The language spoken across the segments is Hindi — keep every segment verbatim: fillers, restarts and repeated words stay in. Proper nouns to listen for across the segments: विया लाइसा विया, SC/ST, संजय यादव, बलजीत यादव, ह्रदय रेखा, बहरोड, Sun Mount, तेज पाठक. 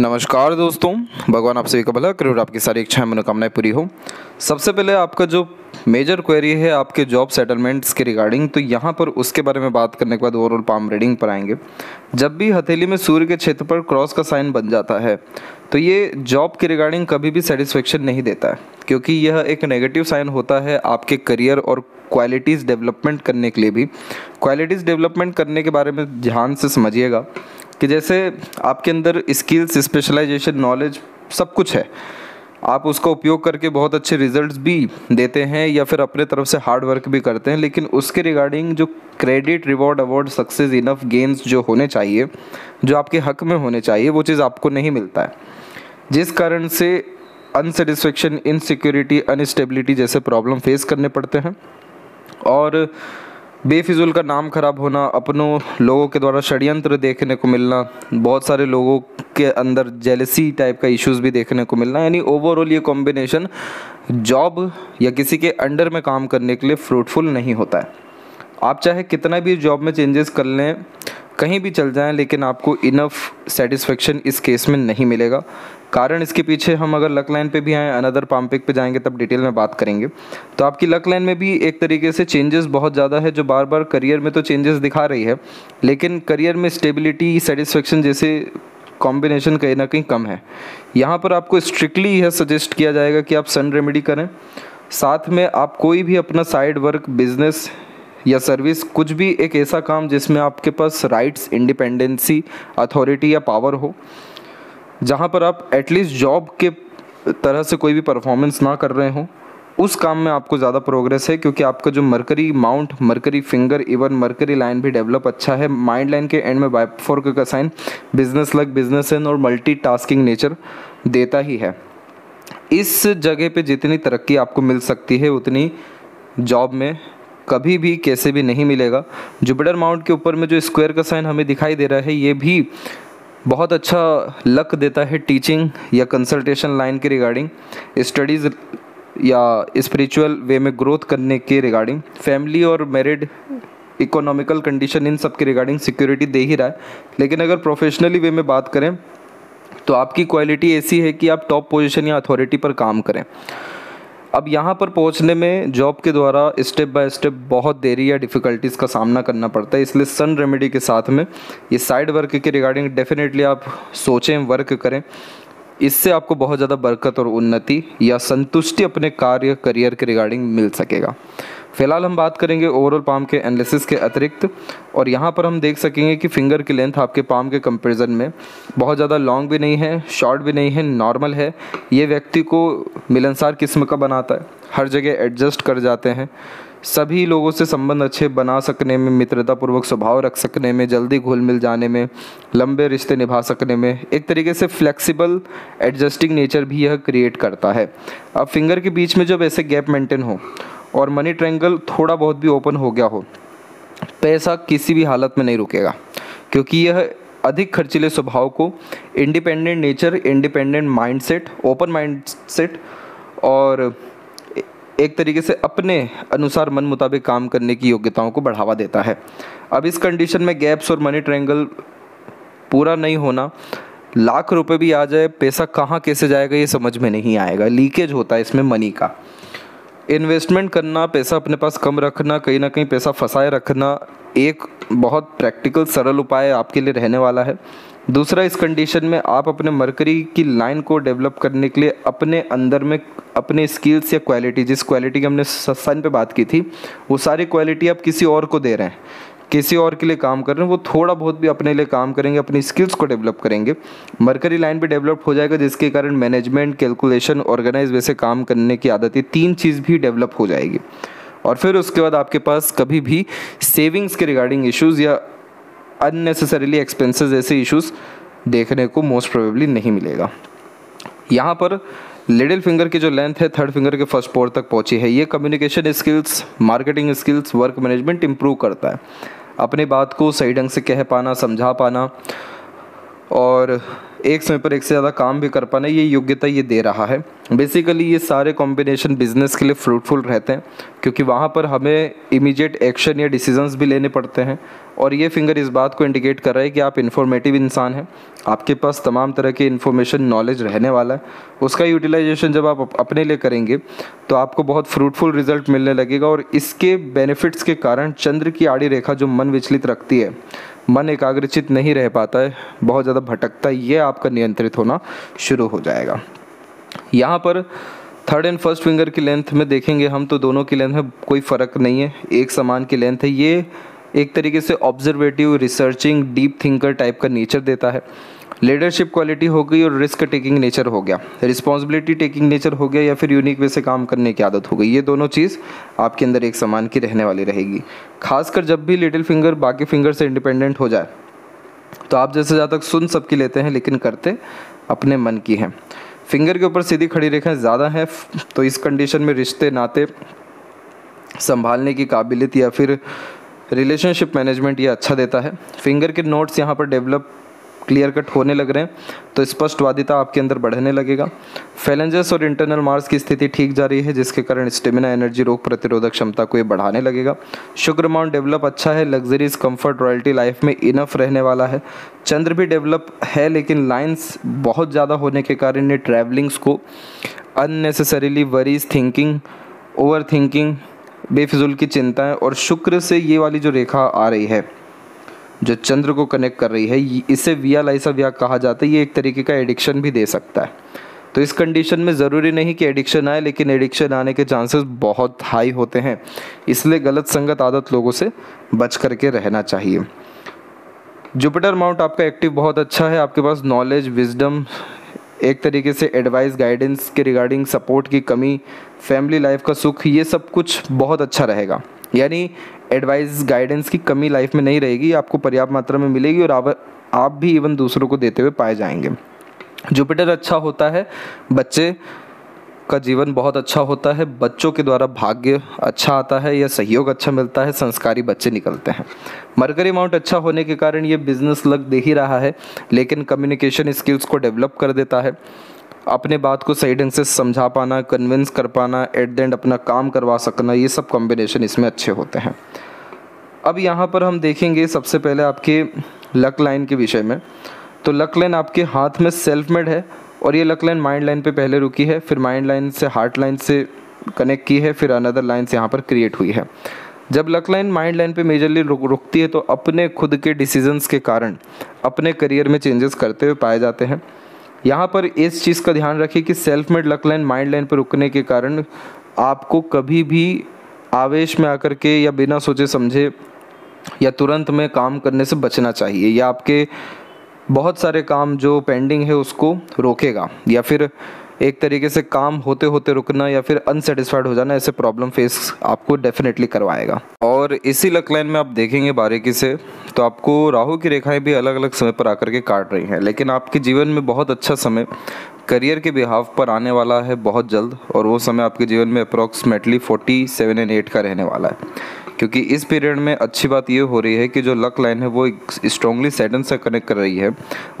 नमस्कार दोस्तों, भगवान आप सभी का भला करे और आपकी सारी इच्छाएं मनोकामनाएं पूरी हो। सबसे पहले आपका जो मेजर क्वेरी है आपके जॉब सेटलमेंट्स के रिगार्डिंग, तो यहाँ पर उसके बारे में बात करने के बाद ओवरऑल पाम रीडिंग पर आएंगे। जब भी हथेली में सूर्य के क्षेत्र पर क्रॉस का साइन बन जाता है तो ये जॉब के रिगार्डिंग कभी भी सेटिस्फेक्शन नहीं देता है, क्योंकि यह एक नेगेटिव साइन होता है आपके करियर और क्वालिटीज़ डेवलपमेंट करने के लिए भी। क्वालिटीज़ डेवलपमेंट करने के बारे में ध्यान से समझिएगा कि जैसे आपके अंदर स्किल्स, स्पेशलाइजेशन, नॉलेज सब कुछ है, आप उसका उपयोग करके बहुत अच्छे रिजल्ट्स भी देते हैं या फिर अपने तरफ से हार्ड वर्क भी करते हैं, लेकिन उसके रिगार्डिंग जो credit, reward, award, success, enough gains जो होने चाहिए, जो आपके हक में होने चाहिए, वो चीज़ आपको नहीं मिलता है, जिस कारण से अनसेटिस्फेक्शन, इनसिक्योरिटी, अनस्टेबिलिटी जैसे प्रॉब्लम फेस करने पड़ते हैं। और बेफिजूल का नाम खराब होना, अपनों लोगों के द्वारा षड्यंत्र देखने को मिलना, बहुत सारे लोगों के अंदर जेलसी टाइप का इश्यूज़ भी देखने को मिलना, यानी ओवरऑल ये कॉम्बिनेशन जॉब या किसी के अंडर में काम करने के लिए फ्रूटफुल नहीं होता है। आप चाहे कितना भी जॉब में चेंजेस कर लें, कहीं भी चल जाएं, लेकिन आपको इनफ सेटिस्फेक्शन इस केस में नहीं मिलेगा। कारण इसके पीछे हम अगर लक लाइन पे भी आएँ, अनदर पाम पिक पे जाएंगे तब डिटेल में बात करेंगे, तो आपकी लक लाइन में भी एक तरीके से चेंजेस बहुत ज़्यादा है, जो बार बार करियर में तो चेंजेस दिखा रही है, लेकिन करियर में स्टेबिलिटी, सेटिस्फेक्शन जैसे कॉम्बिनेशन कहीं ना कहीं कम है। यहाँ पर आपको स्ट्रिक्टली यह सजेस्ट किया जाएगा कि आप सन रेमेडी करें। साथ में आप कोई भी अपना साइड वर्क, बिजनेस या सर्विस, कुछ भी एक ऐसा काम जिसमें आपके पास राइट्स, इंडिपेंडेंसी, अथॉरिटी या पावर हो, जहां पर आप एटलीस्ट जॉब के तरह से कोई भी परफॉर्मेंस ना कर रहे हो, उस काम में आपको ज़्यादा प्रोग्रेस है, क्योंकि आपका जो mercury mount, mercury finger, even mercury line भी डेवलप अच्छा है। माइंड लाइन के एंड में बायफोर्क का sign business luck, business end और मल्टीटास्किंग नेचर देता ही है। इस जगह पर जितनी तरक्की आपको मिल सकती है उतनी जॉब में कभी भी कैसे भी नहीं मिलेगा। जुपिटर माउंट के ऊपर में जो स्क्वायर का साइन हमें दिखाई दे रहा है, ये भी बहुत अच्छा लक देता है टीचिंग या कंसल्टेशन लाइन के रिगार्डिंग, स्टडीज़ या स्पिरिचुअल वे में ग्रोथ करने के रिगार्डिंग, फैमिली और मैरिड, इकोनॉमिकल कंडीशन, इन सब के रिगार्डिंग सिक्योरिटी दे ही रहा है। लेकिन अगर प्रोफेशनली वे में बात करें तो आपकी क्वालिटी ऐसी है कि आप टॉप पोजिशन या अथॉरिटी पर काम करें। अब यहाँ पर पहुँचने में जॉब के द्वारा स्टेप बाय स्टेप बहुत देरी या डिफ़िकल्टीज़ का सामना करना पड़ता है, इसलिए सन रेमेडी के साथ में ये साइड वर्क के रिगार्डिंग डेफिनेटली आप सोचें, वर्क करें। इससे आपको बहुत ज़्यादा बरकत और उन्नति या संतुष्टि अपने कार्य, करियर के रिगार्डिंग मिल सकेगा। फिलहाल हम बात करेंगे ओवरऑल पाम के एनालिसिस के अतिरिक्त, और यहाँ पर हम देख सकेंगे कि फिंगर की लेंथ आपके पाम के कंपैरिजन में बहुत ज़्यादा लॉन्ग भी नहीं है, शॉर्ट भी नहीं है, नॉर्मल है। ये व्यक्ति को मिलनसार किस्म का बनाता है, हर जगह एडजस्ट कर जाते हैं, सभी लोगों से संबंध अच्छे बना सकने में, मित्रतापूर्वक स्वभाव रख सकने में, जल्दी घुल मिल जाने में, लंबे रिश्ते निभा सकने में, एक तरीके से फ्लेक्सिबल एडजस्टिंग नेचर भी यह क्रिएट करता है। अब फिंगर के बीच में जब ऐसे गैप मेंटेन हो और मनी ट्रायंगल थोड़ा बहुत भी ओपन हो गया हो, पैसा किसी भी हालत में नहीं रुकेगा, क्योंकि यह अधिक खर्चीले स्वभाव को, independent nature, independent mindset, open mindset और एक तरीके से अपने अनुसार मन मुताबिक काम करने की योग्यताओं को बढ़ावा देता है। अब इस कंडीशन में गैप्स और मनी ट्रायंगल पूरा नहीं होना, लाख रुपए भी आ जाए, पैसा कहाँ कैसे जाएगा ये समझ में नहीं आएगा, लीकेज होता है इसमें मनी का। इन्वेस्टमेंट करना, पैसा अपने पास कम रखना, कहीं ना कहीं पैसा फंसाए रखना, एक बहुत प्रैक्टिकल सरल उपाय आपके लिए रहने वाला है। दूसरा, इस कंडीशन में आप अपने मरकरी की लाइन को डेवलप करने के लिए अपने अंदर में अपने स्किल्स या क्वालिटी, जिस क्वालिटी की हमने सन पे बात की थी, वो सारी क्वालिटी आप किसी और को दे रहे हैं, किसी और के लिए काम कर रहे हैं, वो थोड़ा बहुत भी अपने लिए काम करेंगे, अपनी स्किल्स को डेवलप करेंगे। मरकरी लाइन भी डेवलप हो जाएगा, जिसके कारण मैनेजमेंट, कैलकुलेशन, ऑर्गेनाइज वैसे काम करने की आदत, ये तीन चीज़ भी डेवलप हो जाएगी। और फिर उसके बाद आपके पास कभी भी सेविंग्स के रिगार्डिंग इश्यूज़ या अननेसेसरीली एक्सपेंसेस जैसे इश्यूज़ देखने को मोस्ट प्रोबेबली नहीं मिलेगा। यहाँ पर लिटिल फिंगर की जो लेंथ है थर्ड फिंगर के फर्स्ट पोर तक पहुँची है, ये communication skills, marketing skills, work management improve करता है, अपनी बात को सही ढंग से कह पाना, समझा पाना और एक समय पर एक से ज़्यादा काम भी कर पाना, ये योग्यता ये दे रहा है। बेसिकली ये सारे कॉम्बिनेशन बिजनेस के लिए फ्रूटफुल रहते हैं, क्योंकि वहाँ पर हमें इमीडिएट एक्शन या डिसीजंस भी लेने पड़ते हैं, और ये फिंगर इस बात को इंडिकेट कर रहा है कि आप इन्फॉर्मेटिव इंसान हैं, आपके पास तमाम तरह के इन्फॉर्मेशन नॉलेज रहने वाला है। उसका यूटिलाइजेशन जब आप अपने लिए करेंगे तो आपको बहुत फ्रूटफुल रिजल्ट मिलने लगेगा। और इसके बेनिफिट्स के कारण चंद्र की आड़ी रेखा जो मन विचलित रखती है, मन एकाग्रचित नहीं रह पाता है, बहुत ज़्यादा भटकता है, ये आपका नियंत्रित होना शुरू हो जाएगा। यहाँ पर थर्ड एंड फर्स्ट फिंगर की लेंथ में देखेंगे हम तो दोनों की लेंथ में कोई फ़र्क नहीं है, एक समान की लेंथ है। ये एक तरीके से observative, researching, deep thinker type का नेचर देता है। लीडरशिप क्वालिटी हो गई और रिस्क टेकिंग नेचर हो गया, रिस्पॉन्सिबिलिटी टेकिंग नेचर हो गया, या फिर यूनिक वे से काम करने की आदत हो गई। ये दोनों चीज़ आपके अंदर एक समान की रहने वाली रहेगी, खासकर जब भी लिटिल फिंगर बाकी फिंगर से इंडिपेंडेंट हो जाए। तो आप जैसे जहाँ तक सुन सबकी लेते हैं लेकिन करते अपने मन की हैं। फिंगर के ऊपर सीधी खड़ी रेखाएं ज़्यादा हैं, तो इस कंडीशन में रिश्ते, नाते संभालने की काबिलियत या फिर रिलेशनशिप मैनेजमेंट ये अच्छा देता है। फिंगर के नोट्स यहाँ पर डेवलप, क्लियर कट होने लग रहे हैं, तो स्पष्टवादिता आपके अंदर बढ़ने लगेगा। फैलेंजेस और इंटरनल मार्स की स्थिति ठीक जा रही है, जिसके कारण स्टेमिना, एनर्जी, रोग प्रतिरोधक क्षमता को ये बढ़ाने लगेगा। शुक्र माउंट डेवलप अच्छा है, लग्जरीज, कंफर्ट, रॉयल्टी लाइफ में इनफ रहने वाला है। चंद्र भी डेवलप है, लेकिन लाइन्स बहुत ज़्यादा होने के कारण ये ट्रैवलिंग्स को, unnecessarily worries, thinking, over thinking, बेफिजुल की चिंताएँ, और शुक्र से ये वाली जो रेखा आ रही है जो चंद्र को कनेक्ट कर रही है, इसे विया लाइसा विया कहा जाता है। ये एक तरीके का एडिक्शन भी दे सकता है। तो इस कंडीशन में ज़रूरी नहीं कि एडिक्शन आए, लेकिन एडिक्शन आने के चांसेस बहुत हाई होते हैं, इसलिए गलत संगत, आदत, लोगों से बच करके रहना चाहिए। जुपिटर माउंट आपका एक्टिव बहुत अच्छा है, आपके पास नॉलेज, विजडम, एक तरीके से एडवाइस, गाइडेंस के रिगार्डिंग, सपोर्ट की कमी, फैमिली लाइफ का सुख, ये सब कुछ बहुत अच्छा रहेगा। यानी एडवाइस, गाइडेंस की कमी लाइफ में नहीं रहेगी, आपको पर्याप्त मात्रा में मिलेगी और आप, आप भी इवन दूसरों को देते हुए पाए जाएंगे। जुपिटर अच्छा होता है, बच्चे का जीवन बहुत अच्छा होता है, बच्चों के द्वारा भाग्य अच्छा आता है या सहयोग अच्छा मिलता है, संस्कारी बच्चे निकलते हैं। मरकरी माउंट अच्छा होने के कारण ये बिजनेस लग दे ही रहा है, लेकिन कम्युनिकेशन स्किल्स को डेवलप कर देता है। अपने बात को सही ढंग से समझा पाना, कन्विंस कर पाना, एट द एंड अपना काम करवा सकना, ये सब कॉम्बिनेशन इसमें अच्छे होते हैं। अब यहाँ पर हम देखेंगे सबसे पहले आपके लक लाइन के विषय में। तो लक लाइन आपके हाथ में सेल्फ मेड है, और ये लक लाइन माइंड लाइन पे पहले रुकी है, फिर माइंड लाइन से हार्ट लाइन से कनेक्ट की है, फिर अनदर लाइन से यहाँ पर क्रिएट हुई है। जब लक लाइन माइंड लाइन पे मेजरली रुक रुकती है तो अपने खुद के डिसीजंस के कारण अपने करियर में चेंजेस करते हुए पाए जाते हैं। यहाँ पर इस चीज़ का ध्यान रखिए कि self made luck line mind line पर रुकने के कारण आपको कभी भी आवेश में आकर के या बिना सोचे समझे या तुरंत में काम करने से बचना चाहिए, या आपके बहुत सारे काम जो पेंडिंग है उसको रोकेगा, या फिर एक तरीके से काम होते होते रुकना या फिर अनसेटिस्फाइड हो जाना, ऐसे प्रॉब्लम फेस आपको डेफिनेटली करवाएगा। और इसी लक लाइन में आप देखेंगे बारीकी से तो आपको राहु की रेखाएं भी अलग अलग समय पर आकर के काट रही हैं, लेकिन आपके जीवन में बहुत अच्छा समय करियर के बिहाव पर आने वाला है बहुत जल्द, और वो समय आपके जीवन में approximately forty seven and eight का रहने वाला है। क्योंकि इस पीरियड में अच्छी बात ये हो रही है कि जो लक लाइन है वो स्ट्रांगली सैटर्न से कनेक्ट कर रही है,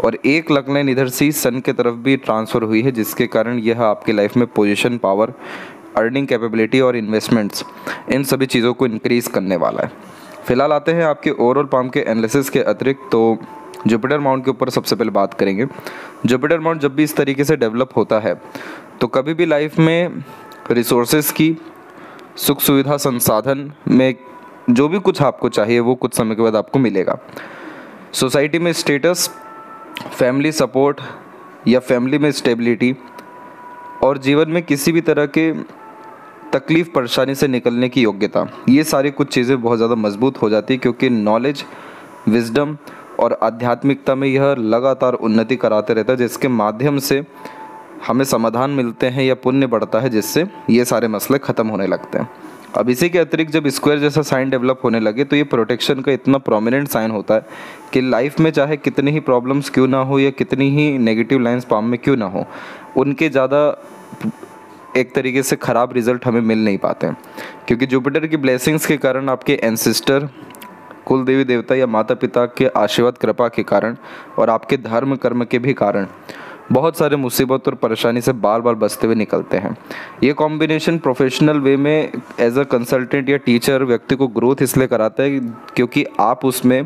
और एक लक लाइन इधर से सन के तरफ भी ट्रांसफ़र हुई है, जिसके कारण यह आपकी लाइफ में पोजीशन, पावर, अर्निंग कैपेबिलिटी और इन्वेस्टमेंट्स, इन सभी चीज़ों को इंक्रीज़ करने वाला है। फिलहाल आते हैं आपके ओवरऑल पाम के एनालिसिस के अतिरिक्त। तो जुपिटर माउंट के ऊपर सबसे पहले बात करेंगे। जुपिटर माउंट जब भी इस तरीके से डेवलप होता है तो कभी भी लाइफ में रिसोर्सेज की, सुख सुविधा, संसाधन में जो भी कुछ आपको चाहिए वो कुछ समय के बाद आपको मिलेगा। सोसाइटी में स्टेटस, फैमिली सपोर्ट या फैमिली में स्टेबिलिटी, और जीवन में किसी भी तरह के तकलीफ़ परेशानी से निकलने की योग्यता, ये सारी कुछ चीज़ें बहुत ज़्यादा मजबूत हो जाती है, क्योंकि नॉलेज, विजडम और आध्यात्मिकता में यह लगातार उन्नति कराते रहता है, जिसके माध्यम से हमें समाधान मिलते हैं या पुण्य बढ़ता है, जिससे ये सारे मसले ख़त्म होने लगते हैं। अब इसी के अतिरिक्त जब स्क्वायर जैसा साइन डेवलप होने लगे तो ये प्रोटेक्शन का इतना प्रोमिनेंट साइन होता है कि लाइफ में चाहे कितनी ही प्रॉब्लम्स क्यों ना हो या कितनी ही नेगेटिव लाइंस पाम में क्यों ना हो, उनके ज़्यादा एक तरीके से ख़राब रिजल्ट हमें मिल नहीं पाते हैं, क्योंकि जुपिटर की ब्लेसिंग्स के कारण, आपके एंसेस्टर, कुल देवी देवता या माता पिता के आशीर्वाद कृपा के कारण, और आपके धर्म कर्म के भी कारण बहुत सारे मुसीबत और परेशानी से बार बार बचते हुए निकलते हैं। ये कॉम्बिनेशन प्रोफेशनल वे में एज अ कंसल्टेंट या टीचर व्यक्ति को ग्रोथ इसलिए कराता है क्योंकि आप उसमें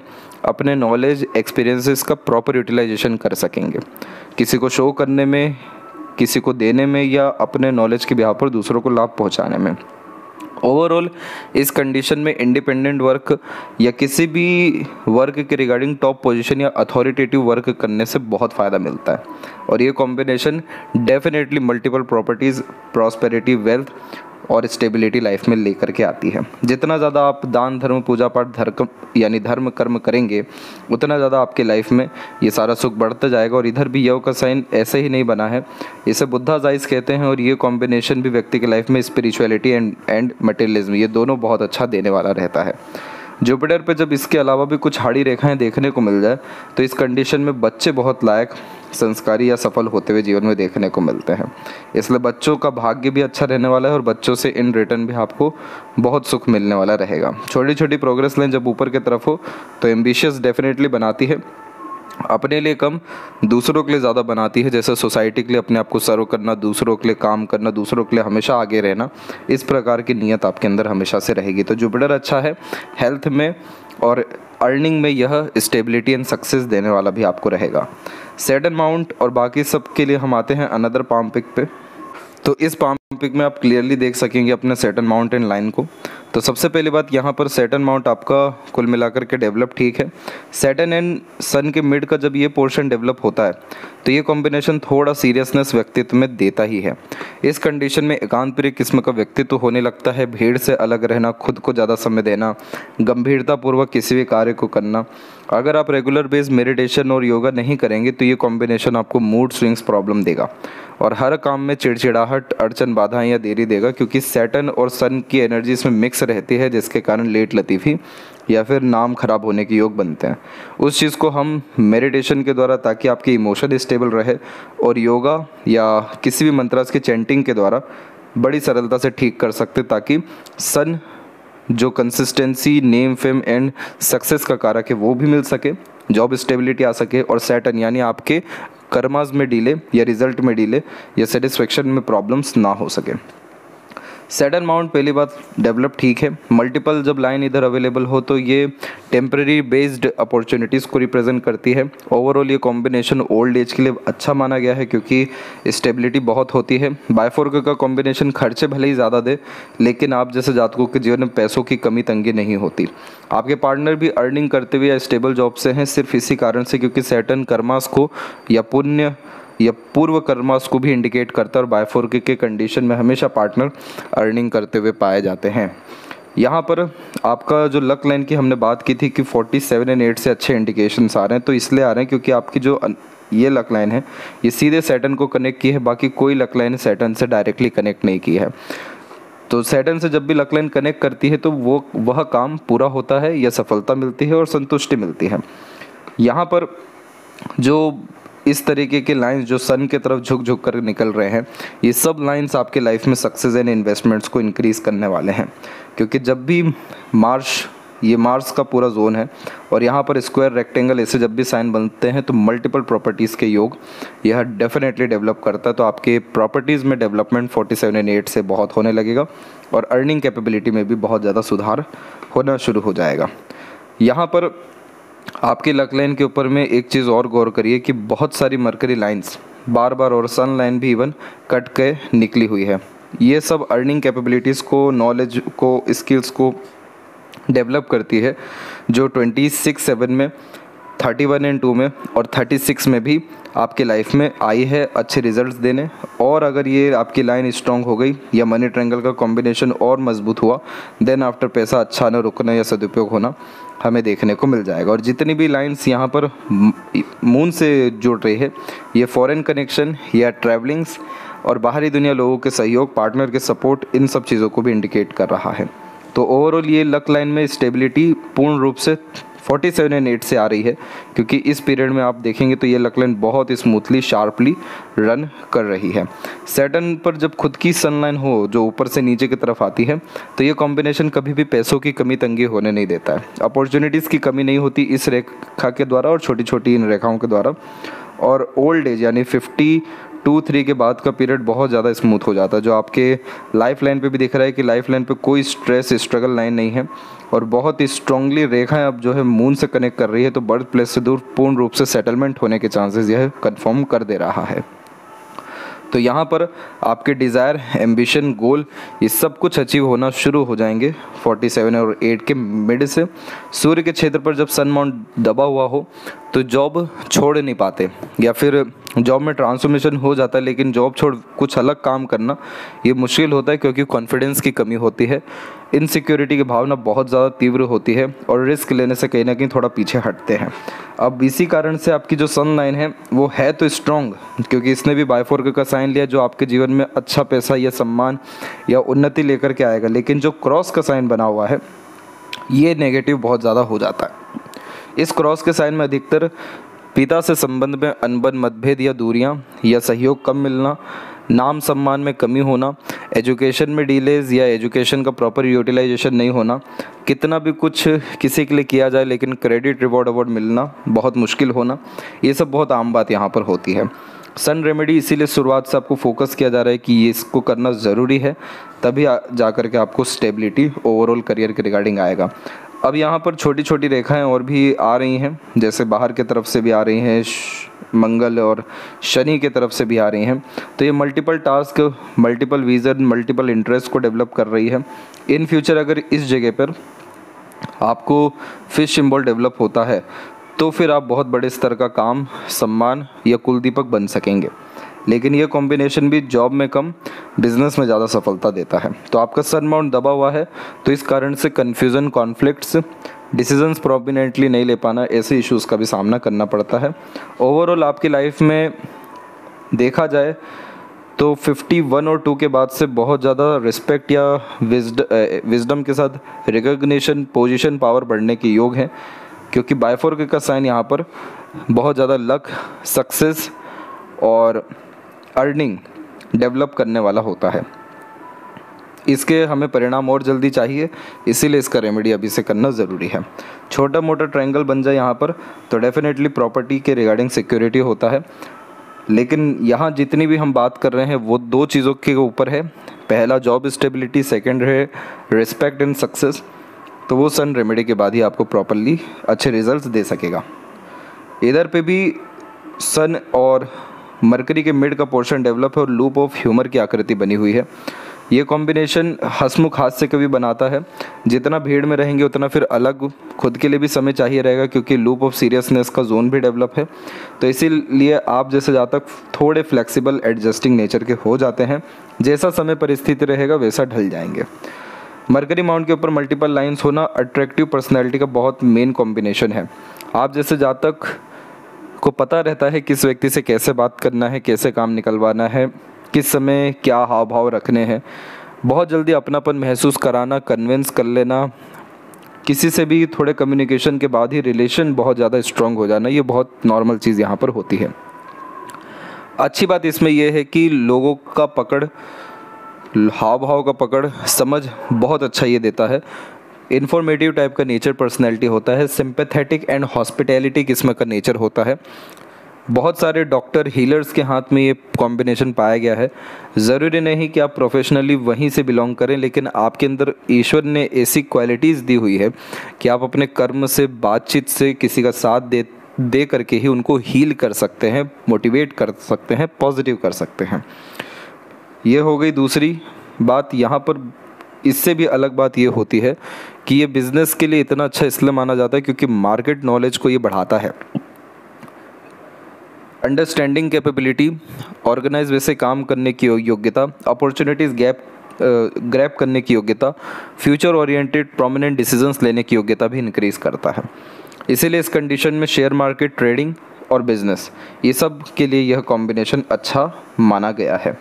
अपने नॉलेज एक्सपीरियंसेस का प्रॉपर यूटिलाइजेशन कर सकेंगे। किसी को शो करने में, किसी को देने में या अपने नॉलेज के बिहाफ पर दूसरों को लाभ पहुँचाने में। ओवरऑल इस कंडीशन में इंडिपेंडेंट वर्क या किसी भी वर्क के रिगार्डिंग टॉप पोजीशन या अथॉरिटेटिव वर्क करने से बहुत फ़ायदा मिलता है। और ये combination definitely multiple properties, prosperity, wealth और स्टेबिलिटी लाइफ में लेकर के आती है। जितना ज़्यादा आप दान, धर्म, पूजा पाठ, धर्म यानी धर्म कर्म करेंगे, उतना ज़्यादा आपके लाइफ में ये सारा सुख बढ़ता जाएगा। और इधर भी योग का साइन ऐसे ही नहीं बना है, इसे बुद्धाजाइज कहते हैं। और ये कॉम्बिनेशन भी व्यक्ति के लाइफ में स्पिरिचुअलिटी एंड एंड मटेरियलिज्म ये दोनों बहुत अच्छा देने वाला रहता है। जुपिटर पे जब इसके अलावा भी कुछ हाड़ी रेखाएं देखने को मिल जाए तो इस कंडीशन में बच्चे बहुत लायक, संस्कारी या सफल होते हुए जीवन में देखने को मिलते हैं। इसलिए बच्चों का भाग्य भी अच्छा रहने वाला है और बच्चों से इन रिटर्न भी आपको बहुत सुख मिलने वाला रहेगा। छोटी छोटी प्रोग्रेस लाइन जब ऊपर की तरफ हो तो एम्बिशियस डेफिनेटली बनाती है, अपने लिए कम दूसरों के लिए ज़्यादा बनाती है। जैसे सोसाइटी के लिए अपने आप को सर्व करना, दूसरों के लिए काम करना, दूसरों के लिए हमेशा आगे रहना, इस प्रकार की नीयत आपके अंदर हमेशा से रहेगी। तो जुपिटर अच्छा है हेल्थ में और अर्निंग में, यह स्टेबिलिटी एंड सक्सेस देने वाला भी आपको रहेगा। सैटर्न माउंट और बाकी सब के लिए हम आते हैं अनदर पाम पिक पे। तो इस पाम पिक में आप क्लियरली देख सकेंगे अपने सैटर्न माउंट एंड लाइन को। तो सबसे पहली बात, यहाँ पर सैटर्न माउंट आपका कुल मिलाकर के डेवलप ठीक है। सैटर्न एंड सन के मिड का जब ये पोर्शन डेवलप होता है तो ये कॉम्बिनेशन थोड़ा सीरियसनेस व्यक्तित्व में देता ही है। इस कंडीशन में एकांत प्रिय किस्म का व्यक्तित्व होने लगता है। भीड़ से अलग रहना, खुद को ज़्यादा समय देना, गंभीरतापूर्वक किसी भी कार्य को करना। अगर आप रेगुलर बेस मेडिटेशन और योगा नहीं करेंगे तो ये कॉम्बिनेशन आपको मूड स्विंग्स प्रॉब्लम देगा और हर काम में चिड़चिड़ाहट, अड़चन, बाधाएं या देरी देगा, क्योंकि सैटर्न और सन की एनर्जी इसमें मिक्स रहती है, जिसके कारण लेट लतीफ़ी या फिर नाम खराब होने के योग बनते हैं। उस चीज़ को हम मेडिटेशन के द्वारा, ताकि आपकी इमोशन स्टेबल रहे, और योगा या किसी भी मंत्रास के चैंटिंग के द्वारा बड़ी सरलता से ठीक कर सकते, ताकि सन जो consistency, name, fame and success का कारक है वो भी मिल सके, जॉब स्टेबिलिटी आ सके, और सैटर्न यानी आपके कर्माज में डिले या रिजल्ट में डिले या सेटिस्फेक्शन में प्रॉब्लम्स ना हो सके। सैटर्न माउंट पहली बात डेवलप ठीक है। मल्टीपल जब लाइन इधर अवेलेबल हो तो ये टेम्प्रेरी बेस्ड अपॉर्चुनिटीज़ को रिप्रेजेंट करती है। ओवरऑल ये कॉम्बिनेशन ओल्ड एज के लिए अच्छा माना गया है क्योंकि स्टेबिलिटी बहुत होती है। बायफोर्क का कॉम्बिनेशन खर्चे भले ही ज़्यादा दे, लेकिन आप जैसे जातकों के जीवन में पैसों की कमी तंगी नहीं होती। आपके पार्टनर भी अर्निंग करते हुए या स्टेबल जॉब से हैं, सिर्फ इसी कारण से क्योंकि सैटर्न कर्मास को या पुण्य या पूर्व कर्मास को भी इंडिकेट करता है। और बायफोर्क के कंडीशन में हमेशा पार्टनर अर्निंग करते हुए पाए जाते हैं। यहाँ पर आपका जो लक लाइन की हमने बात की थी कि सैंतालीस एंड आठ से अच्छे इंडिकेशंस आ रहे हैं, तो इसलिए आ रहे हैं क्योंकि आपकी जो ये लक लाइन है ये सीधे सैटर्न को कनेक्ट की है। बाकी कोई लक लाइन सैटर्न से डायरेक्टली कनेक्ट नहीं की है। तो सैटर्न से जब भी लक लाइन कनेक्ट करती है तो वो वह काम पूरा होता है या सफलता मिलती है और संतुष्टि मिलती है। यहाँ पर जो इस तरीके के लाइंस जो सन के तरफ झुक झुक कर निकल रहे हैं, ये सब लाइंस आपके लाइफ में सक्सेस एंड इन्वेस्टमेंट्स को इंक्रीज़ करने वाले हैं, क्योंकि जब भी मार्स, ये मार्स का पूरा जोन है और यहाँ पर स्क्वायर, रेक्टेंगल ऐसे जब भी साइन बनते हैं तो मल्टीपल प्रॉपर्टीज़ के योग यह डेफिनेटली डेवलप करता है। तो आपके प्रॉपर्टीज़ में डेवलपमेंट सैंतालीस एंड आठ से बहुत होने लगेगा और अर्निंग कैपेबिलिटी में भी बहुत ज़्यादा सुधार होना शुरू हो जाएगा। यहाँ पर आपके लक लाइन के ऊपर में एक चीज़ और गौर करिए कि बहुत सारी मरकरी लाइंस बार बार और सन लाइन भी इवन कट के निकली हुई है। ये सब अर्निंग कैपेबिलिटीज़ को, नॉलेज को, स्किल्स को डेवलप करती है, जो छब्बीस, सात में, इकतीस एंड दो में और छत्तीस में भी आपके लाइफ में आई है अच्छे रिजल्ट्स देने। और अगर ये आपकी लाइन स्ट्रांग हो गई या मनी ट्रायंगल का कॉम्बिनेशन और मजबूत हुआ, देन आफ्टर पैसा अच्छा न रुकना या सदुपयोग होना हमें देखने को मिल जाएगा। और जितनी भी लाइंस यहाँ पर मून से जुड़ रही है, ये फॉरेन कनेक्शन या ट्रैवलिंग्स और बाहरी दुनिया, लोगों के सहयोग, पार्टनर के सपोर्ट, इन सब चीज़ों को भी इंडिकेट कर रहा है। तो ओवरऑल ये लक लाइन में स्टेबिलिटी पूर्ण रूप से सैंतालीस एंड आठ से आ रही है, क्योंकि इस पीरियड में आप देखेंगे तो ये लक लाइन बहुत स्मूथली, शार्पली रन कर रही है। सैटर्न पर जब खुद की सन लाइन हो जो ऊपर से नीचे की तरफ आती है, तो ये कॉम्बिनेशन कभी भी पैसों की कमी तंगी होने नहीं देता है। अपॉर्चुनिटीज़ की कमी नहीं होती इस रेखा के द्वारा और छोटी छोटी इन रेखाओं के द्वारा। और ओल्ड एज यानी फिफ्टी टू थ्री के बाद का पीरियड बहुत ज़्यादा स्मूथ हो जाता है, जो आपके लाइफ लाइन पे भी दिख रहा है कि लाइफ लाइन पे कोई स्ट्रेस स्ट्रगल लाइन नहीं है और बहुत ही स्ट्रांगली रेखाएं अब जो है मून से कनेक्ट कर रही है, तो बर्थ प्लेस से दूर पूर्ण रूप से सेटलमेंट होने के चांसेस यह कंफर्म कर दे रहा है। तो यहाँ पर आपके डिज़ायर, एम्बिशन, गोल ये सब कुछ अचीव होना शुरू हो जाएंगे सैंतालीस और आठ के मिड से। सूर्य के क्षेत्र पर जब सन माउंट दबा हुआ हो तो जॉब छोड़ नहीं पाते या फिर जॉब में ट्रांसफॉर्मेशन हो जाता है, लेकिन जॉब छोड़ कुछ अलग काम करना ये मुश्किल होता है क्योंकि कॉन्फिडेंस की कमी होती है, इनसिक्योरिटी की भावना बहुत ज़्यादा तीव्र होती है और रिस्क लेने से कहीं ना कहीं थोड़ा पीछे हटते हैं। अब इसी कारण से आपकी जो सन लाइन है वो है तो स्ट्रॉन्ग क्योंकि इसने भी बायफोर्क का साइन लिया जो आपके जीवन में अच्छा पैसा या सम्मान या उन्नति लेकर के आएगा, लेकिन जो क्रॉस का साइन बना हुआ है ये नेगेटिव बहुत ज़्यादा हो जाता है। इस क्रॉस के साइन में अधिकतर पिता से संबंध में अनबन, मतभेद या दूरियां या सहयोग कम मिलना, नाम सम्मान में कमी होना, एजुकेशन में डिलेज या एजुकेशन का प्रॉपर यूटिलाइजेशन नहीं होना, कितना भी कुछ किसी के लिए किया जाए लेकिन क्रेडिट रिवॉर्ड अवार्ड मिलना बहुत मुश्किल होना, ये सब बहुत आम बात यहाँ पर होती है। सन रेमेडी इसीलिए शुरुआत से आपको फोकस किया जा रहा है कि ये इसको करना ज़रूरी है, तभी जा कर के आपको स्टेबिलिटी ओवरऑल करियर के रिगार्डिंग आएगा। अब यहाँ पर छोटी छोटी रेखाएं और भी आ रही हैं, जैसे बाहर के तरफ से भी आ रही हैं, मंगल और शनि के तरफ से भी आ रही हैं, तो ये multiple task, multiple vision, multiple interest को डेवलप कर रही है। इन फ्यूचर अगर इस जगह पर आपको फिश सिंबल डेवलप होता है तो फिर आप बहुत बड़े स्तर का काम, सम्मान या कुलदीपक बन सकेंगे, लेकिन ये कॉम्बिनेशन भी जॉब में कम, बिजनेस में ज़्यादा सफलता देता है। तो आपका सन माउंट दबा हुआ है तो इस कारण से कन्फ्यूज़न, कॉन्फ्लिक्ट्स, डिसीजंस प्रोमिनेंटली नहीं ले पाना, ऐसे इश्यूज़ का भी सामना करना पड़ता है। ओवरऑल आपकी लाइफ में देखा जाए तो इक्यावन और टू के बाद से बहुत ज़्यादा रिस्पेक्ट या विजडम के साथ रिकॉग्निशन, पोजीशन, पावर बढ़ने के योग हैं क्योंकि बायफोर्क का साइन यहाँ पर बहुत ज़्यादा लक, सक्सेस और अर्निंग डेवलप करने वाला होता है। इसके हमें परिणाम और जल्दी चाहिए, इसीलिए इसका रेमेडी अभी से करना ज़रूरी है। छोटा मोटा ट्रायंगल बन जाए यहाँ पर तो डेफिनेटली प्रॉपर्टी के रिगार्डिंग सिक्योरिटी होता है, लेकिन यहाँ जितनी भी हम बात कर रहे हैं वो दो चीज़ों के ऊपर है, पहला जॉब स्टेबिलिटी, सेकेंड है रिस्पेक्ट एंड सक्सेस, तो वो सन रेमेडी के बाद ही आपको प्रॉपरली अच्छे रिजल्ट्स दे सकेगा। इधर पे भी सन और मरकरी के मिड का पोर्शन डेवलप है और लूप ऑफ ह्यूमर की आकृति बनी हुई है। ये कॉम्बिनेशन हंसमुख हास्य कवि बनाता है, जितना भीड़ में रहेंगे उतना फिर अलग खुद के लिए भी समय चाहिए रहेगा क्योंकि लूप ऑफ सीरियसनेस का जोन भी डेवलप है, तो इसीलिए आप जैसे जातक थोड़े फ्लेक्सिबल, एडजस्टिंग नेचर के हो जाते हैं, जैसा समय परिस्थिति रहेगा वैसा ढल जाएंगे। मरकरी माउंट के ऊपर मल्टीपल लाइंस होना अट्रैक्टिव पर्सनैलिटी का बहुत मेन कॉम्बिनेशन है। आप जैसे जातक को पता रहता है किस व्यक्ति से कैसे बात करना है, कैसे काम निकलवाना है, किस समय क्या हाव भाव रखने हैं, बहुत जल्दी अपनापन महसूस कराना, कन्विंस कर लेना, किसी से भी थोड़े कम्युनिकेशन के बाद ही रिलेशन बहुत ज़्यादा स्ट्रॉन्ग हो जाना, ये बहुत नॉर्मल चीज़ यहाँ पर होती है। अच्छी बात इसमें यह है कि लोगों का पकड़, हाव भाव का पकड़, समझ बहुत अच्छा ये देता है। इन्फॉर्मेटिव टाइप का नेचर पर्सनैलिटी होता है, सिंपैथेटिक एंड हॉस्पिटैलिटी किस्म का नेचर होता है। बहुत सारे डॉक्टर, हीलर्स के हाथ में ये कॉम्बिनेशन पाया गया है। ज़रूरी नहीं कि आप प्रोफेशनली वहीं से बिलोंग करें, लेकिन आपके अंदर ईश्वर ने ऐसी क्वालिटीज़ दी हुई है कि आप अपने कर्म से, बातचीत से किसी का साथ दे दे करके ही उनको हील कर सकते हैं, मोटिवेट कर सकते हैं, पॉजिटिव कर सकते हैं। ये हो गई दूसरी बात। यहाँ पर इससे भी अलग बात ये होती है कि ये बिज़नेस के लिए इतना अच्छा इसलिए माना जाता है क्योंकि मार्केट नॉलेज को ये बढ़ाता है, अंडरस्टैंडिंग कैपेबिलिटी, ऑर्गेनाइज वे से काम करने की योग्यता, अपॉर्चुनिटीज़ गैप ग्रैब करने की योग्यता, फ्यूचर ओरिएंटेड प्रोमिनेंट डिसीजंस लेने की योग्यता भी इंक्रीज़ करता है। इसीलिए इस कंडीशन में शेयर मार्केट, ट्रेडिंग और बिज़नेस ये सब के लिए यह कॉम्बिनेशन अच्छा माना गया है।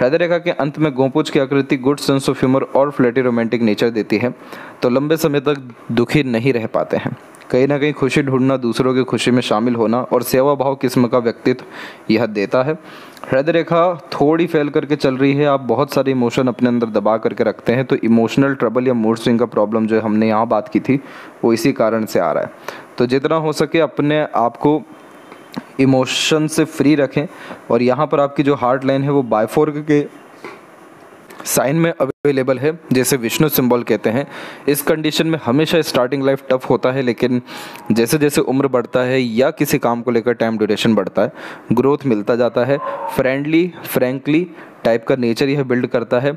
हृदय रेखा के अंत में गोपुच की आकृति गुड सेंस ऑफ ह्यूमर और फ्लैटी रोमांटिक नेचर देती है, तो लंबे समय तक दुखी नहीं रह पाते हैं। कहीं ना कहीं खुशी ढूंढना, दूसरों की खुशी में शामिल होना और सेवा भाव किस्म का व्यक्तित्व यह देता है। हृदय रेखा थोड़ी फैल करके चल रही है, आप बहुत सारे इमोशन अपने अंदर दबा करके रखते हैं, तो इमोशनल ट्रबल या मूड स्विंग का प्रॉब्लम जो हमने यहाँ बात की थी वो इसी कारण से आ रहा है। तो जितना हो सके अपने आप को इमोशन से फ्री रखें। और यहाँ पर आपकी जो हार्ट लाइन है वो बायफोर्क के साइन में अवेलेबल है, जैसे विष्णु सिंबल कहते हैं। इस कंडीशन में हमेशा स्टार्टिंग लाइफ टफ होता है, लेकिन जैसे जैसे उम्र बढ़ता है या किसी काम को लेकर टाइम ड्यूरेशन बढ़ता है, ग्रोथ मिलता जाता है। फ्रेंडली फ्रैंकली टाइप का नेचर यह बिल्ड करता है।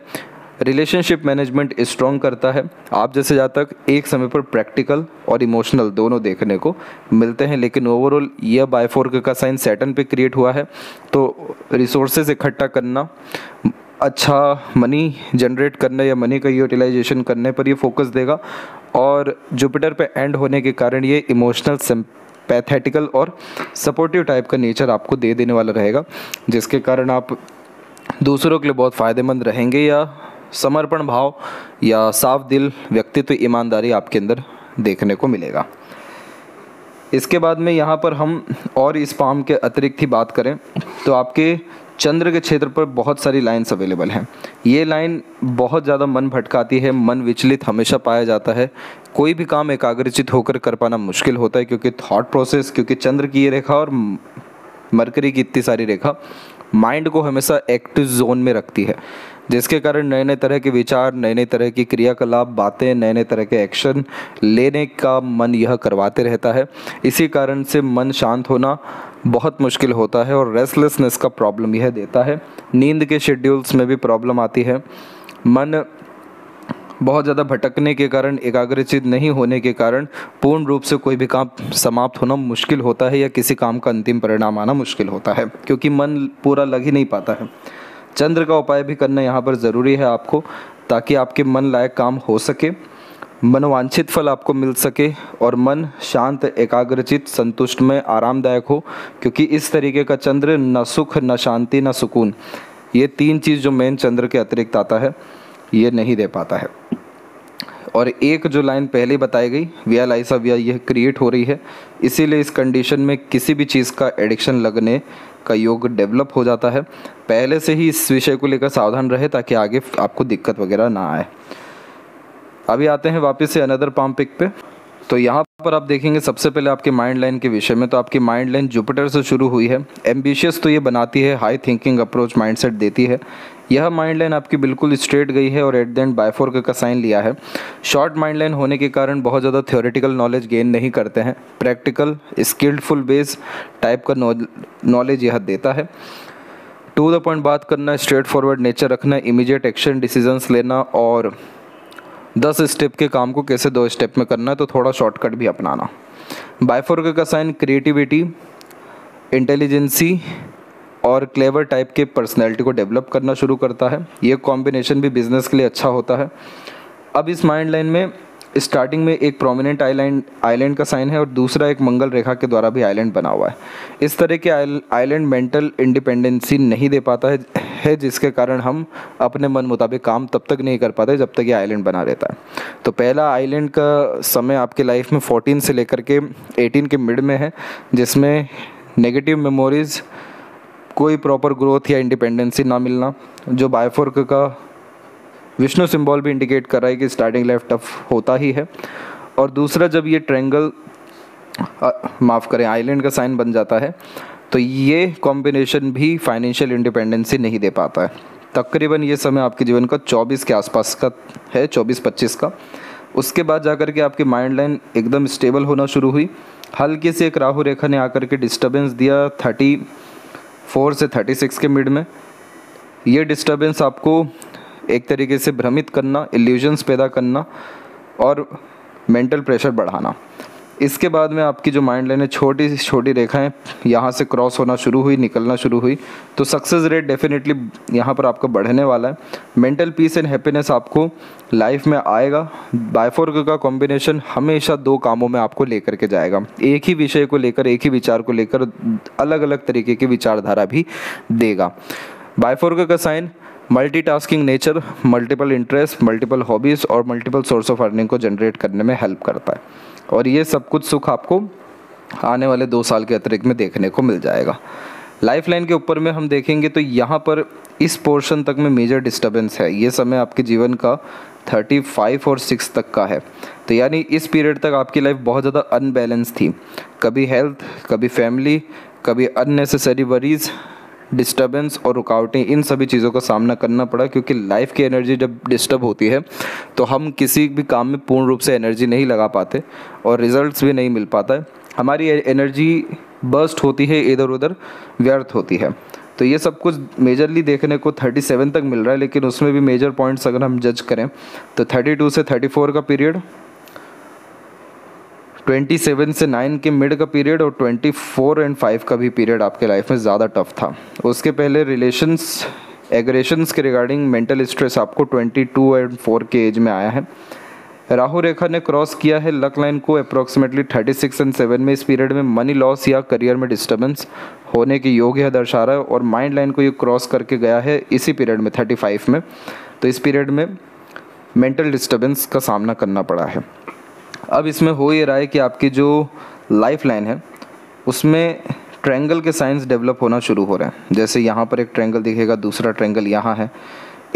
रिलेशनशिप मैनेजमेंट स्ट्रॉन्ग करता है। आप जैसे जातक एक समय पर प्रैक्टिकल और इमोशनल दोनों देखने को मिलते हैं, लेकिन ओवरऑल यह बायफोर्क का साइन सैटर्न पे क्रिएट हुआ है, तो रिसोर्सेज इकट्ठा करना, अच्छा मनी जनरेट करने या मनी का यूटिलाइजेशन करने पर ये फोकस देगा। और जुपिटर पे एंड होने के कारण ये इमोशनल सिंपैथेटिकल और सपोर्टिव टाइप का नेचर आपको दे देने वाला रहेगा, जिसके कारण आप दूसरों के लिए बहुत फ़ायदेमंद रहेंगे। या समर्पण भाव या साफ दिल व्यक्तित्व ईमानदारी आपके अंदर देखने को मिलेगा। इसके बाद में यहाँ पर हम और इस पाम के अतिरिक्त ही बात करें तो आपके चंद्र के क्षेत्र पर बहुत सारी लाइन्स अवेलेबल हैं। ये लाइन बहुत ज़्यादा मन भटकाती है, मन विचलित हमेशा पाया जाता है। कोई भी काम एकाग्रचित होकर कर पाना मुश्किल होता है, क्योंकि थॉट प्रोसेस, क्योंकि चंद्र की ये रेखा और मरकरी की इतनी सारी रेखा माइंड को हमेशा एक्टिव जोन में रखती है, जिसके कारण नए नए तरह के विचार, नए नए तरह की क्रियाकलाप, बातें, नए नए तरह के एक्शन लेने का मन यह करवाते रहता है। इसी कारण से मन शांत होना बहुत मुश्किल होता है और रेस्टलेसनेस का प्रॉब्लम यह देता है। नींद के शेड्यूल्स में भी प्रॉब्लम आती है। मन बहुत ज़्यादा भटकने के कारण, एकाग्रचित नहीं होने के कारण पूर्ण रूप से कोई भी काम समाप्त होना मुश्किल होता है या किसी काम का अंतिम परिणाम आना मुश्किल होता है, क्योंकि मन पूरा लग ही नहीं पाता है। चंद्र का उपाय भी करना यहाँ पर ज़रूरी है आपको, ताकि आपके मन लायक काम हो सके, मनवांछित फल आपको मिल सके और मन शांत, एकाग्रचित, संतुष्ट में आरामदायक हो। क्योंकि इस तरीके का चंद्र न सुख, न शांति, न सुकून, ये तीन चीज़ जो मेन चंद्र के अतिरिक्त आता है ये नहीं दे पाता है। और एक जो लाइन पहले बताई गई विया लाइसा विया, यह क्रिएट हो रही है, इसीलिए इस कंडीशन में किसी भी चीज़ का एडिक्शन लगने का योग डेवलप हो जाता है। पहले से ही इस विषय को लेकर सावधान रहे ताकि आगे आपको दिक्कत वगैरह ना आए। अभी आते हैं वापस से अनदर पाम पिक पे, तो यहाँ पर आप देखेंगे सबसे पहले आपके माइंड लाइन के विषय में। तो आपकी माइंड लाइन जुपिटर से शुरू हुई है। एम्बिशियस तो ये बनाती है, हाई थिंकिंग अप्रोच माइंडसेट देती है। यह माइंड लाइन आपकी बिल्कुल स्ट्रेट गई है और एट द एंड बायफोर्क का साइन लिया है। शॉर्ट माइंड लाइन होने के कारण बहुत ज़्यादा थ्योरेटिकल नॉलेज गेन नहीं करते हैं, प्रैक्टिकल स्किल्डफुल बेस टाइप का नॉलेज यह देता है। टू द पॉइंट बात करना, स्ट्रेट फॉरवर्ड नेचर रखना, इमीडिएट एक्शन डिसीजंस लेना और दस स्टेप के काम को कैसे दो स्टेप में करना है, तो थोड़ा शॉर्टकट भी अपनाना। बायफोर्क का साइन क्रिएटिविटी, इंटेलिजेंसी और क्लेवर टाइप के पर्सनैलिटी को डेवलप करना शुरू करता है। ये कॉम्बिनेशन भी बिजनेस के लिए अच्छा होता है। अब इस माइंड लाइन में स्टार्टिंग में एक प्रोमिनेंट आइलैंड आइलैंड का साइन है और दूसरा एक मंगल रेखा के द्वारा भी आइलैंड बना हुआ है। इस तरह के आइलैंड मेंटल इंडिपेंडेंसी नहीं दे पाता है, है जिसके कारण हम अपने मन मुताबिक काम तब तक नहीं कर पाते जब तक ये आइलैंड बना रहता है। तो पहला आइलैंड का समय आपके लाइफ में फोर्टीन से लेकर के एटीन के मिड में है, जिसमें नेगेटिव मेमोरीज़, कोई प्रॉपर ग्रोथ या इंडिपेंडेंसी ना मिलना, जो बायफोर्क का विष्णु सिंबल भी इंडिकेट कर रहा है कि स्टार्टिंग लाइफ टफ होता ही है। और दूसरा, जब ये ट्रायंगल माफ़ करें आइलैंड का साइन बन जाता है, तो ये कॉम्बिनेशन भी फाइनेंशियल इंडिपेंडेंसी नहीं दे पाता है। तकरीबन ये समय आपके जीवन का चौबीस के आसपास का है, चौबीस पच्चीस का। उसके बाद जाकर के आपकी माइंड लाइन एकदम स्टेबल होना शुरू हुई। हल्की से एक राहु रेखा ने आकर के डिस्टर्बेंस दिया थर्टी फोर से थर्टी सिक्स के मिड में। ये डिस्टर्बेंस आपको एक तरीके से भ्रमित करना, इल्यूजन्स पैदा करना और मेंटल प्रेशर बढ़ाना। इसके बाद में आपकी जो माइंड लाइन है, छोटी छोटी रेखाएं यहाँ से क्रॉस होना शुरू हुई, निकलना शुरू हुई, तो सक्सेस रेट डेफिनेटली यहाँ पर आपका बढ़ने वाला है। मेंटल पीस एंड हैप्पीनेस आपको लाइफ में आएगा। बायफोर्क का कॉम्बिनेशन हमेशा दो कामों में आपको लेकर के जाएगा, एक ही विषय को लेकर, एक ही विचार को लेकर अलग अलग तरीके की विचारधारा भी देगा। बायफोर्क का sign multitasking nature, multiple interest, multiple hobbies और मल्टीपल सोर्स ऑफ अर्निंग को जनरेट करने में हेल्प करता है। और ये सब कुछ सुख आपको आने वाले दो साल के अतिरिक्त में देखने को मिल जाएगा। लाइफ लाइन के ऊपर में हम देखेंगे तो यहाँ पर इस पोर्शन तक में मेजर डिस्टर्बेंस है। ये समय आपके जीवन का पैंतीस और सिक्स तक का है, तो यानी इस पीरियड तक आपकी लाइफ बहुत ज़्यादा अनबैलेंस थी। कभी हेल्थ, कभी फैमिली, कभी अननेसेसरी वरीज, डिस्टर्बेंस और रुकावटें, इन सभी चीज़ों का सामना करना पड़ा, क्योंकि लाइफ की एनर्जी जब डिस्टर्ब होती है तो हम किसी भी काम में पूर्ण रूप से एनर्जी नहीं लगा पाते और रिजल्ट्स भी नहीं मिल पाता है। हमारी एनर्जी बर्स्ट होती है, इधर उधर व्यर्थ होती है। तो ये सब कुछ मेजरली देखने को सैंतीस तक मिल रहा है, लेकिन उसमें भी मेजर पॉइंट्स अगर हम जज करें तो बत्तीस से चौंतीस का पीरियड, सत्ताईस से नौ के मिड का पीरियड और चौबीस एंड पाँच का भी पीरियड आपके लाइफ में ज़्यादा टफ था। उसके पहले रिलेशंस, एग्रेशंस के रिगार्डिंग मेंटल स्ट्रेस आपको बाईस एंड चार के एज में आया है। राहु रेखा ने क्रॉस किया है लक लाइन को अप्रॉक्सीमेटली छत्तीस एंड सात में। इस पीरियड में मनी लॉस या करियर में डिस्टर्बेंस होने के योग यह दर्शा रहा है और माइंड लाइन को ये क्रॉस करके गया है इसी पीरियड में पैंतीस में। तो इस पीरियड में मेंटल डिस्टर्बेंस का सामना करना पड़ा है। अब इसमें हो ये रहा है कि आपकी जो लाइफ लाइन है उसमें ट्रायंगल के साइंस डेवलप होना शुरू हो रहे हैं। जैसे यहाँ पर एक ट्रायंगल दिखेगा, दूसरा ट्रायंगल यहाँ है,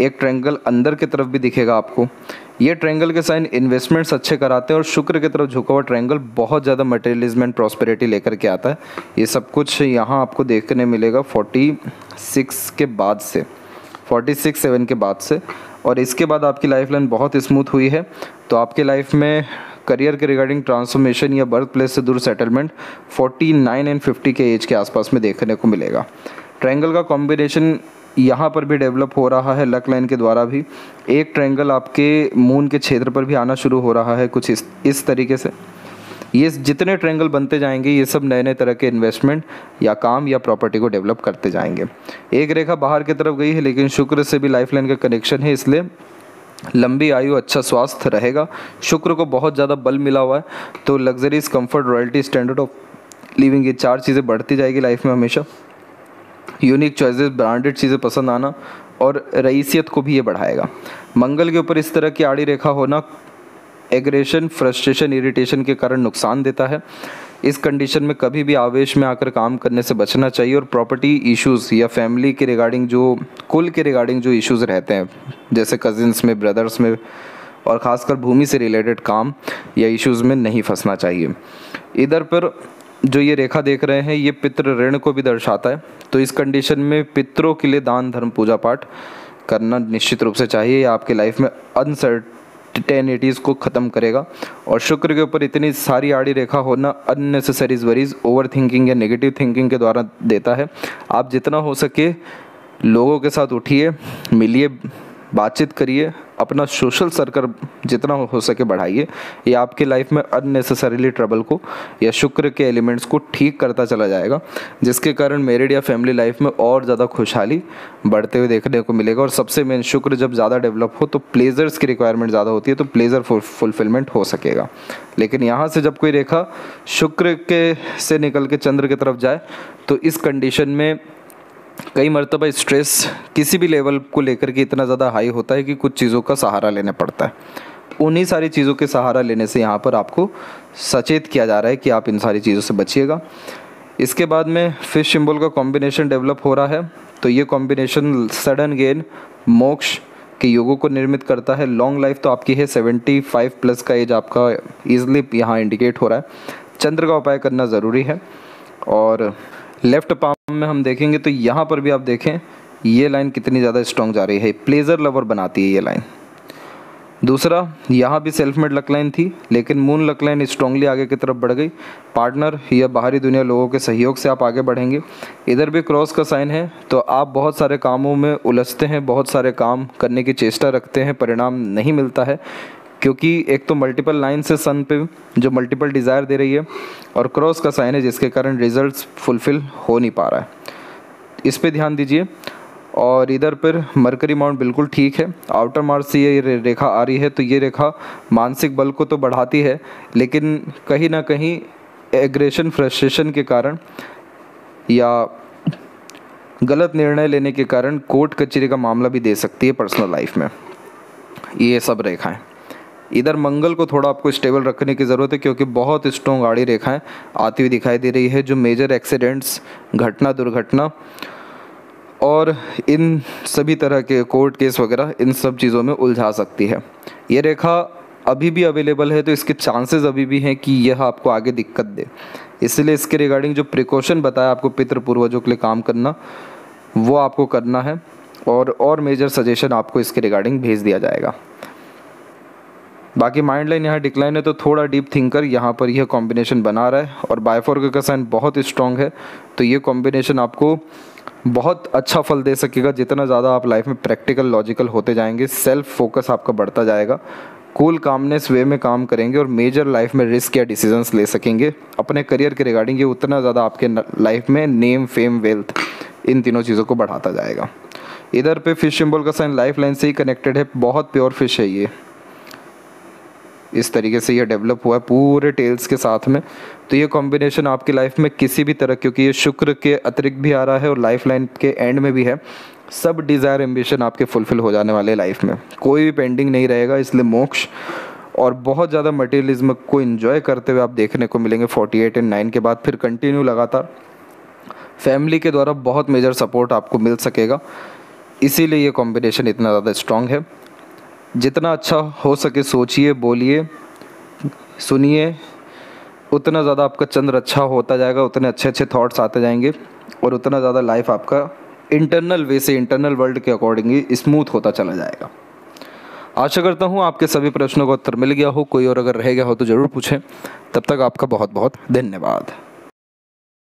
एक ट्रायंगल अंदर की तरफ भी दिखेगा आपको। ये ट्रायंगल के साइन इन्वेस्टमेंट्स अच्छे कराते हैं और शुक्र की तरफ झुका हुआ ट्रायंगल बहुत ज़्यादा मटेरियलिज्म एंड प्रॉस्पेरिटी लेकर के आता है। ये सब कुछ यहाँ आपको देखने मिलेगा छियालीस के बाद से, छियालीस, सात के बाद से। और इसके बाद आपकी लाइफ लाइन बहुत स्मूथ हुई है। तो आपके लाइफ में करियर के रिगार्डिंग ट्रांसफॉर्मेशन या बर्थ प्लेस से दूर सेटलमेंट उनचास एंड पचास के एज के आसपास में देखने को मिलेगा। ट्रायंगल का कॉम्बिनेशन यहाँ पर भी डेवलप हो रहा है लक लाइन के द्वारा भी। एक ट्रायंगल आपके मून के क्षेत्र पर भी आना शुरू हो रहा है, कुछ इस इस तरीके से। ये जितने ट्रायंगल बनते जाएंगे ये सब नए नए तरह के इन्वेस्टमेंट या काम या प्रॉपर्टी को डेवलप करते जाएंगे। एक रेखा बाहर की तरफ गई है, लेकिन शुक्र से भी लाइफ लाइन का कनेक्शन है, इसलिए लंबी आयु, अच्छा स्वास्थ्य रहेगा। शुक्र को बहुत ज़्यादा बल मिला हुआ है, तो luxuries, comfort, royalty, standard of living, ये चार चीज़ें बढ़ती जाएगी लाइफ में हमेशा। यूनिक चॉइसेस, ब्रांडेड चीज़ें पसंद आना और रईसियत को भी ये बढ़ाएगा। मंगल के ऊपर इस तरह की आड़ी रेखा होना एग्रेशन, फ्रस्ट्रेशन, इरिटेशन के कारण नुकसान देता है। इस कंडीशन में कभी भी आवेश में आकर काम करने से बचना चाहिए और प्रॉपर्टी इश्यूज़ या फैमिली के रिगार्डिंग, जो कुल के रिगार्डिंग जो इश्यूज़ रहते हैं, जैसे कजिन्स में, ब्रदर्स में और ख़ासकर भूमि से रिलेटेड काम या इश्यूज़ में नहीं फंसना चाहिए। इधर पर जो ये रेखा देख रहे हैं ये पितृ ऋण को भी दर्शाता है। तो इस कंडीशन में पितरों के लिए दान, धर्म, पूजा पाठ करना निश्चित रूप से चाहिए। या आपके लाइफ में अनसर्ट टेनिटीज़ को ख़त्म करेगा। और शुक्र के ऊपर इतनी सारी आड़ी रेखा होना अननेसेसरी वरीज, ओवर थिंकिंग या नेगेटिव थिंकिंग के द्वारा देता है। आप जितना हो सके लोगों के साथ उठिए, मिलिए, बातचीत करिए, अपना सोशल सर्कल जितना हो सके बढ़ाइए। ये आपके लाइफ में अननेसेसरीली ट्रबल को या शुक्र के एलिमेंट्स को ठीक करता चला जाएगा, जिसके कारण मैरिड या फैमिली लाइफ में और ज़्यादा खुशहाली बढ़ते हुए देखने को मिलेगा। और सबसे मेन, शुक्र जब ज़्यादा डेवलप हो तो प्लेजर्स की रिक्वायरमेंट ज़्यादा होती है, तो प्लेजर फुलफिलमेंट हो सकेगा। लेकिन यहाँ से जब कोई रेखा शुक्र के से निकल के चंद्र की तरफ जाए तो इस कंडीशन में कई मरतबा स्ट्रेस किसी भी लेवल को लेकर के इतना ज़्यादा हाई होता है कि कुछ चीज़ों का सहारा लेना पड़ता है। उन्हीं सारी चीज़ों के सहारा लेने से यहाँ पर आपको सचेत किया जा रहा है कि आप इन सारी चीज़ों से बचिएगा। इसके बाद में फिश सिंबल का कॉम्बिनेशन डेवलप हो रहा है। तो ये कॉम्बिनेशन सडन गेन, मोक्ष के योगों को निर्मित करता है। लॉन्ग लाइफ तो आपकी है, सेवेंटी फाइव प्लस का एज आपका ईजिली यहाँ इंडिकेट हो रहा है। चंद्र का उपाय करना ज़रूरी है। और लेफ्ट पाम में हम देखेंगे तो यहाँ पर भी आप देखें ये लाइन कितनी ज़्यादा स्ट्रॉन्ग जा रही है, प्लेजर लवर बनाती है ये लाइन। दूसरा, यहाँ भी सेल्फ मेड लक लाइन थी, लेकिन मून लक लाइन स्ट्रांगली आगे की तरफ बढ़ गई। पार्टनर या बाहरी दुनिया लोगों के सहयोग से आप आगे बढ़ेंगे। इधर भी क्रॉस का साइन है, तो आप बहुत सारे कामों में उलझते हैं, बहुत सारे काम करने की चेष्टा रखते हैं, परिणाम नहीं मिलता है, क्योंकि एक तो मल्टीपल लाइन से सन पे जो मल्टीपल डिज़ायर दे रही है और क्रॉस का साइन है, जिसके कारण रिजल्ट्स फुलफिल हो नहीं पा रहा है। इस पे ध्यान दीजिए। और इधर पर मरकरी माउंट बिल्कुल ठीक है। आउटर मार्स से ये रेखा आ रही है, तो ये रेखा मानसिक बल को तो बढ़ाती है, लेकिन कहीं ना कहीं एग्रेशन, फ्रस्ट्रेशन के कारण या गलत निर्णय लेने के कारण कोर्ट कचहरी का मामला भी दे सकती है पर्सनल लाइफ में। ये सब रेखाएँ। इधर मंगल को थोड़ा आपको स्टेबल रखने की ज़रूरत है, क्योंकि बहुत स्ट्रॉन्ग आड़ी रेखाएं आती हुई दिखाई दे रही है, जो मेजर एक्सीडेंट्स, घटना, दुर्घटना और इन सभी तरह के कोर्ट केस वगैरह, इन सब चीज़ों में उलझा सकती है। ये रेखा अभी भी अवेलेबल है, तो इसके चांसेस अभी भी हैं कि यह आपको आगे दिक्कत दे। इसलिए इसके रिगार्डिंग जो प्रिकॉशन बताया आपको पितृ पूर्वजों के लिए काम करना, वो आपको करना है। और और मेजर सजेशन आपको इसके रिगार्डिंग भेज दिया जाएगा। बाकी माइंड लाइन यहाँ डिक्लाइन है, तो थोड़ा डीप थिंकर यहाँ पर यह कॉम्बिनेशन बना रहा है और बायफोर्क का साइन बहुत स्ट्रांग है, तो ये कॉम्बिनेशन आपको बहुत अच्छा फल दे सकेगा। जितना ज़्यादा आप लाइफ में प्रैक्टिकल लॉजिकल होते जाएंगे, सेल्फ फोकस आपका बढ़ता जाएगा, कूल कामनेस वे में काम करेंगे और मेजर लाइफ में रिस्क या डिसीजंस ले सकेंगे अपने करियर के रिगार्डिंग। ये उतना ज़्यादा आपके लाइफ में नेम फेम वेल्थ इन तीनों चीज़ों को बढ़ाता जाएगा। इधर पे फिश सिंबल का साइन लाइफ लाइन से ही कनेक्टेड है, बहुत प्योर फिश है ये, इस तरीके से ये डेवलप हुआ है पूरे टेल्स के साथ में। तो ये कॉम्बिनेशन आपकी लाइफ में किसी भी तरह, क्योंकि ये शुक्र के अतिरिक्त भी आ रहा है और लाइफ लाइन के एंड में भी है, सब डिज़ायर एम्बिशन आपके फुलफिल हो जाने वाले लाइफ में, कोई भी पेंडिंग नहीं रहेगा। इसलिए मोक्ष और बहुत ज़्यादा मटेरियलिज्म को एंजॉय करते हुए आप देखने को मिलेंगे अड़तालीस एंड नौ के बाद। फिर कंटिन्यू लगातार फैमिली के द्वारा बहुत मेजर सपोर्ट आपको मिल सकेगा, इसीलिए ये कॉम्बिनेशन इतना ज़्यादा स्ट्रांग है। जितना अच्छा हो सके सोचिए, बोलिए, सुनिए, उतना ज़्यादा आपका चंद्र अच्छा होता जाएगा, उतने अच्छे अच्छे थॉट्स आते जाएंगे और उतना ज़्यादा लाइफ आपका इंटरनल वे से, इंटरनल वर्ल्ड के अकॉर्डिंगली स्मूथ होता चला जाएगा। आशा करता हूँ आपके सभी प्रश्नों का उत्तर मिल गया हो। कोई और अगर रह गया हो तो ज़रूर पूछें। तब तक आपका बहुत बहुत धन्यवाद।